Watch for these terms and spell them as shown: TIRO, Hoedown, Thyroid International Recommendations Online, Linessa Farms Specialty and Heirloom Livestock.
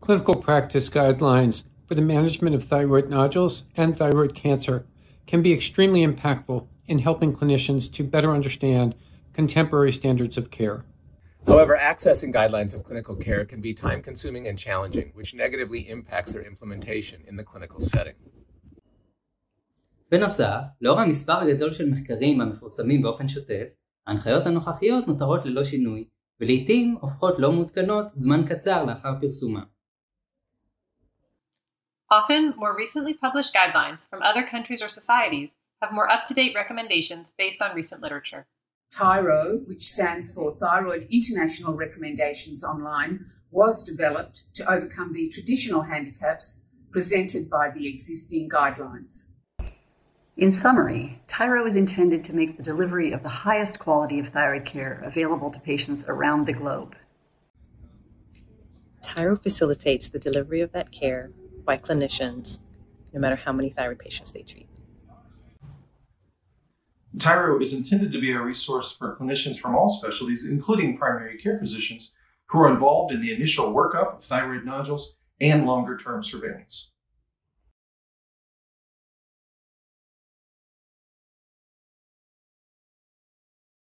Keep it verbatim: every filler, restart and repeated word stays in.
clinical practice guidelines for the management of thyroid nodules and thyroid cancer can be extremely impactful in helping clinicians to better understand contemporary standards of care. However, accessing guidelines of clinical care can be time-consuming and challenging, which negatively impacts their implementation in the clinical setting. בנוסף, לאור המספר הגדול של מחקרים המפורסמים באופן שוטף, ההנחיות הנוכחיות נותרות ללא שינוי, ולעיתים הופכות לא מעודכנות זמן קצר לאחר פרסומה. Often, more recently published guidelines from other countries or societies have more up-to-date recommendations based on recent literature. TIRO, which stands for Thyroid International Recommendations Online, was developed to overcome the traditional handicaps presented by the existing guidelines. In summary, TIRO is intended to make the delivery of the highest quality of thyroid care available to patients around the globe. TIRO facilitates the delivery of that care by clinicians, no matter how many thyroid patients they treat. TIRO is intended to be a resource for clinicians from all specialties, including primary care physicians, who are involved in the initial workup of thyroid nodules and longer-term surveillance.